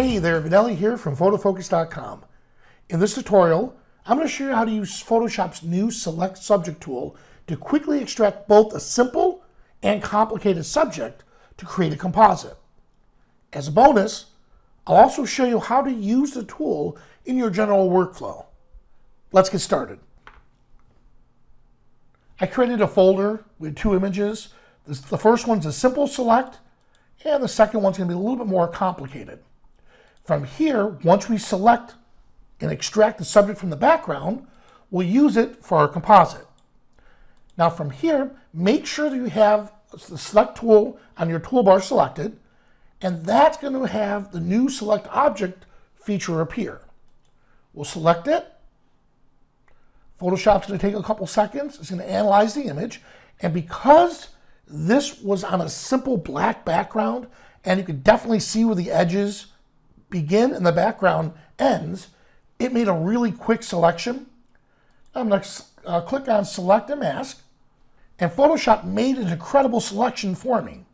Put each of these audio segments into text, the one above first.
Hey there, Vanelli here from Photofocus.com. In this tutorial, I'm going to show you how to use Photoshop's new Select Subject tool to quickly extract both a simple and complicated subject to create a composite. As a bonus, I'll also show you how to use the tool in your general workflow. Let's get started. I created a folder with two images. The first one's a simple select, and the second one's going to be a little bit more complicated. From here, once we select and extract the subject from the background, we'll use it for our composite. Now from here, make sure that you have the select tool on your toolbar selected, and that's going to have the new select object feature appear. We'll select it. Photoshop's going to take a couple seconds. It's going to analyze the image, and because this was on a simple black background, and you can definitely see where the edges begin and the background ends, it made a really quick selection. I'm going to click on Select and Mask, and Photoshop made an incredible selection for me.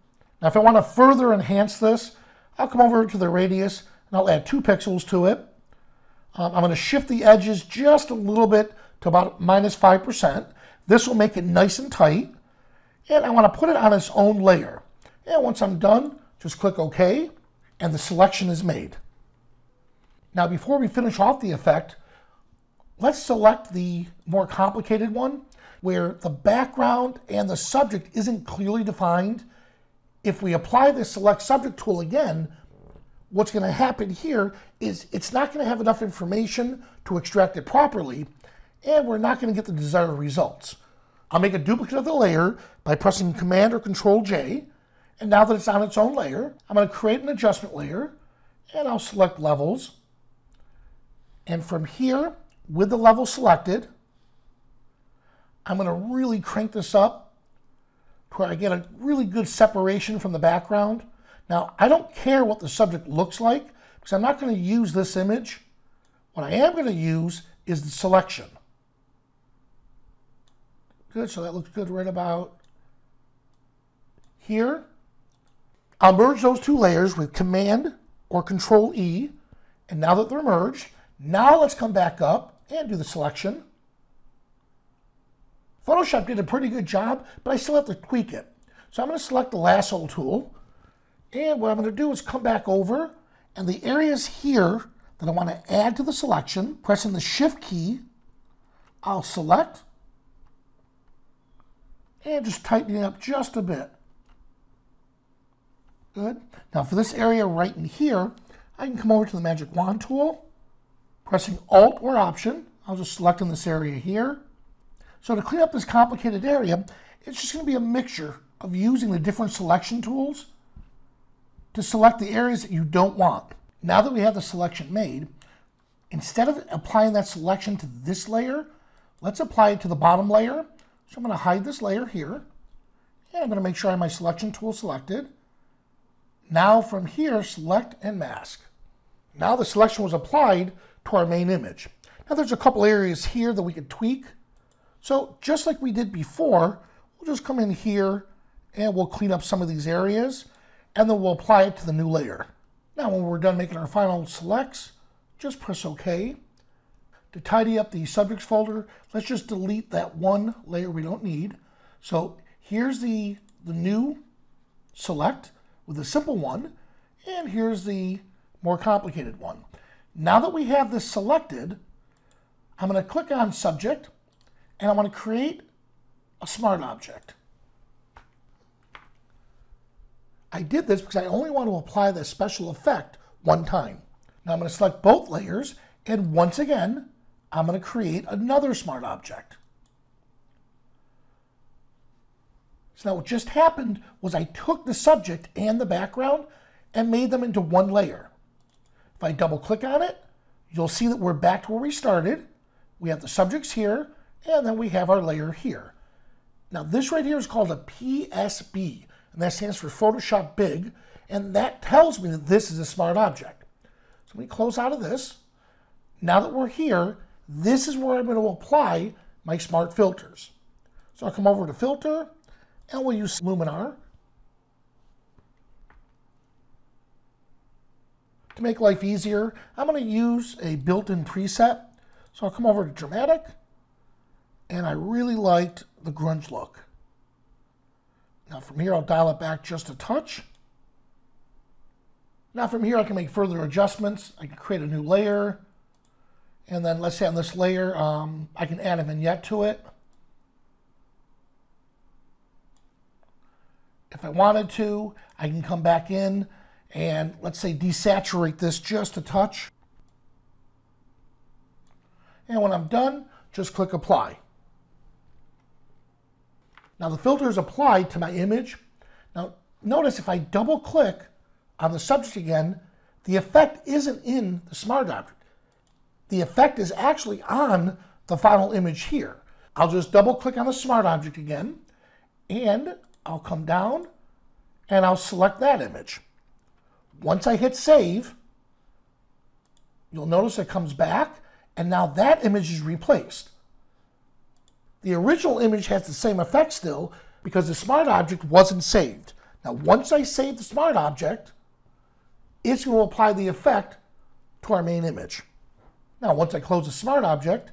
Now if I want to further enhance this, I'll come over to the radius and I'll add 2 pixels to it. I'm going to shift the edges just a little bit to about -5%. This will make it nice and tight. And I want to put it on its own layer. And once I'm done, just click OK, and the selection is made. Now before we finish off the effect, let's select the more complicated one, where the background and the subject isn't clearly defined. If we apply the Select Subject tool again, what's going to happen here is it's not going to have enough information to extract it properly, and we're not going to get the desired results. I'll make a duplicate of the layer by pressing Command or Control J. And now that it's on its own layer, I'm going to create an adjustment layer, and I'll select levels. And from here, with the level selected, I'm going to really crank this up to where I get a really good separation from the background. Now, I don't care what the subject looks like because I'm not going to use this image. What I am going to use is the selection. Good, so that looks good right about here. I'll merge those two layers with Command or Control E, and now that they're merged, now let's come back up and do the selection. Photoshop did a pretty good job, but I still have to tweak it. So I'm going to select the lasso tool, and what I'm going to do is come back over, and the areas here that I want to add to the selection, pressing the Shift key, I'll select, and just tighten it up just a bit. Good. Now for this area right in here, I can come over to the Magic Wand tool, pressing Alt or Option. I'll just select in this area here. So to clean up this complicated area, it's just going to be a mixture of using the different selection tools to select the areas that you don't want. Now that we have the selection made, instead of applying that selection to this layer, let's apply it to the bottom layer. So I'm going to hide this layer here, and I'm going to make sure I have my selection tool selected. Now from here, select and mask. Now the selection was applied to our main image. Now there's a couple areas here that we could tweak. So just like we did before, we'll just come in here and we'll clean up some of these areas, and then we'll apply it to the new layer. Now when we're done making our final selects, just press OK. To tidy up the subjects folder, let's just delete that one layer we don't need. So here's the new select with the simple one, and here's the more complicated one. Now that we have this selected, I'm going to click on Subject, and I want to create a smart object. I did this because I only want to apply this special effect one time. Now I'm going to select both layers, and once again, I'm going to create another smart object. So now what just happened was I took the subject and the background and made them into one layer. If I double click on it, you'll see that we're back to where we started. We have the subjects here, and then we have our layer here. Now this right here is called a PSB, and that stands for Photoshop Big, and that tells me that this is a smart object. So let me close out of this. Now that we're here, this is where I'm going to apply my smart filters. So I'll come over to Filter, and we'll use Luminar. to make life easier, I'm going to use a built-in preset. So I'll come over to Dramatic, and I really liked the grunge look. Now from here, I'll dial it back just a touch. Now from here, I can make further adjustments. I can create a new layer. And then let's say on this layer, I can add a vignette to it. If I wanted to, I can come back in and let's say desaturate this just a touch. And when I'm done, just click Apply. Now the filter is applied to my image. Now notice if I double click on the subject again, the effect isn't in the smart object. The effect is actually on the final image here. I'll just double click on the smart object again, and I'll come down and I'll select that image. Once I hit save, you'll notice it comes back, and now that image is replaced. The original image has the same effect still because the smart object wasn't saved. Now once I save the smart object, it's going to apply the effect to our main image. Now once I close the smart object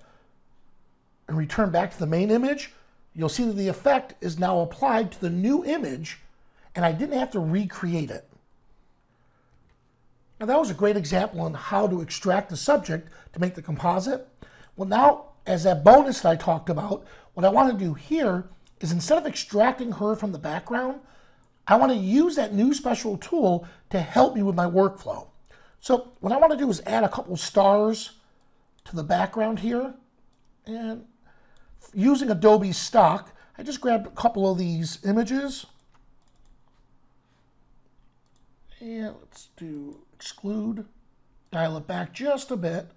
and return back to the main image, you'll see that the effect is now applied to the new image, and I didn't have to recreate it. Now that was a great example on how to extract the subject to make the composite. Well, now as that bonus that I talked about, what I want to do here is instead of extracting her from the background, I want to use that new special tool to help me with my workflow. So what I want to do is add a couple stars to the background here, and using Adobe Stock, I just grabbed a couple of these images. And let's do exclude, dial it back just a bit.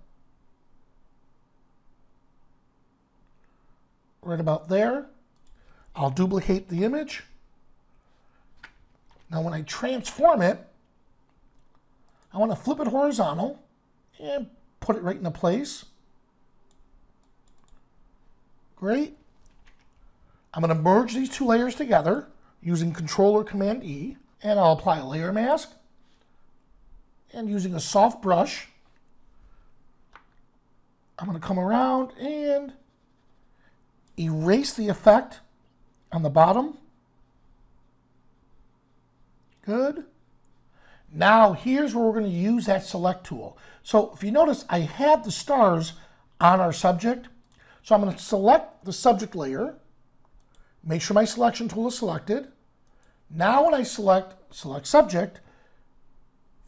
Right about there. I'll duplicate the image. Now when I transform it, I want to flip it horizontal and put it right into place. Great. I'm going to merge these two layers together using Control or Command E, and I'll apply a layer mask. And using a soft brush, I'm going to come around and erase the effect on the bottom. Good. Now here's where we're going to use that select tool. So if you notice, I have the stars on our subject. So I'm going to select the subject layer, make sure my selection tool is selected. Now when I select subject,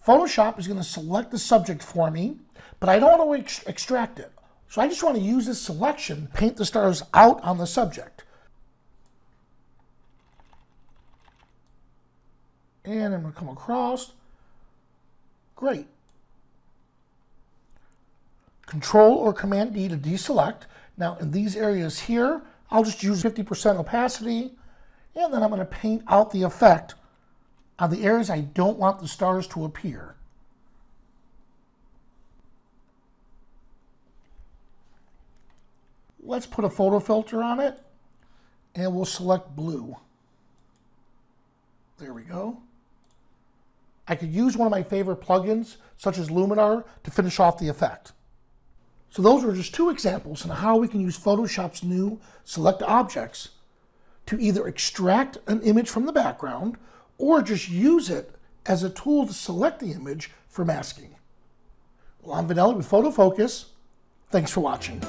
Photoshop is going to select the subject for me, but I don't want to extract it. So I just want to use this selection, paint the stars out on the subject. And I'm going to come across. Great. Control or Command D to deselect. Now in these areas here, I'll just use 50% opacity, and then I'm going to paint out the effect on the areas I don't want the stars to appear. Let's put a photo filter on it, and we'll select blue. There we go. I could use one of my favorite plugins, such as Luminar, to finish off the effect. So those are just two examples on how we can use Photoshop's new select objects to either extract an image from the background or just use it as a tool to select the image for masking. Well, I'm Vanelli with Photo Focus. Thanks for watching.